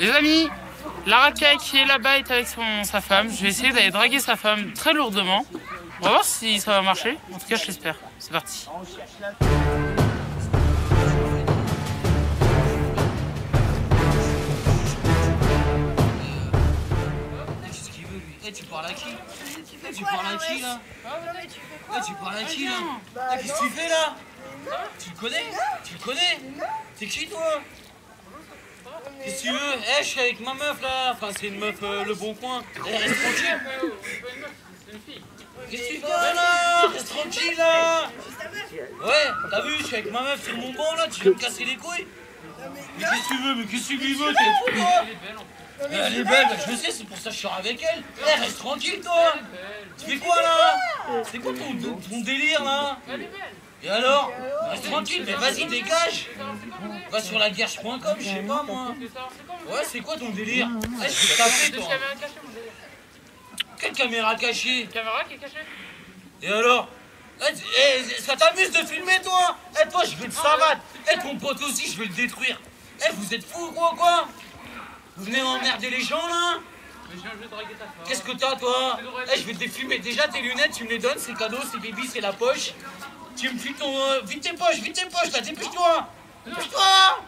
Les amis, la racaille qui est là-bas est avec sa femme. Je vais essayer d'aller draguer sa femme très lourdement. On va voir si ça va marcher. En tout cas, je l'espère. C'est parti. Tu parles à qui? Tu parles à qui là? Tu parles à qui là? Qu'est-ce que tu fais là? Tu le connais? Tu le connais? C'est qui toi? Qu'est-ce que tu veux? Eh, je suis avec ma meuf là. Enfin, c'est une meuf Le Bon Coin. Reste tranquille. Qu'est-ce que tu fais là? Reste tranquille là. Ouais, t'as vu, je suis avec ma meuf sur mon banc là. Tu veux me casser les couilles? Mais qu'est-ce que tu veux? Mais qu'est-ce que tu veux? T'es fou quoi? Elle est belle, je le sais, c'est pour ça que je suis avec elle. Eh, reste tranquille, toi. Tu fais quoi, là? C'est quoi ton délire, là? Et alors? Reste tranquille, mais vas-y, dégage. Va sur laguerche.com, je sais pas, moi. Ouais, c'est quoi ton délire? Eh, je vais taper, toi. Quelle caméra cachée? Caméra qui est cachée. Et alors? Eh, ça t'amuse de filmer, toi? Eh, toi, je vais te savate. Eh, ton pote aussi, je vais le détruire. Eh, vous êtes fous, quoi? Vous venez emmerder les gens là? Mais je viens juste draguer ta femme. Qu'est-ce que t'as toi? Eh, je vais te défumer. Déjà tes lunettes, tu me les donnes, c'est cadeau, c'est baby, c'est la poche. Tu me files ton. Vite tes poches, là, dépêche-toi! Dépêche-toi!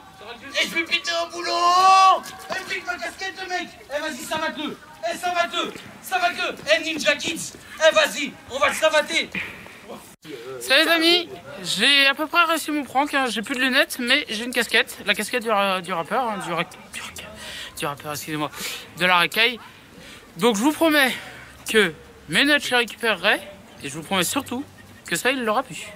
Eh, je vais péter un boulot! Eh, pique ma casquette, mec! Eh, vas-y, savate-le! Eh, savate-le! Savate-le! Eh, Ninja Kids! Eh, vas-y, on va le savater! Salut les amis, j'ai à peu près réussi mon prank, hein. J'ai plus de lunettes, mais j'ai une casquette, la casquette du rappeur, hein, du rappeur, excusez-moi, de la racaille. Donc je vous promets que mes notes je les récupérerai, et je vous promets surtout que ça il l'aura pu.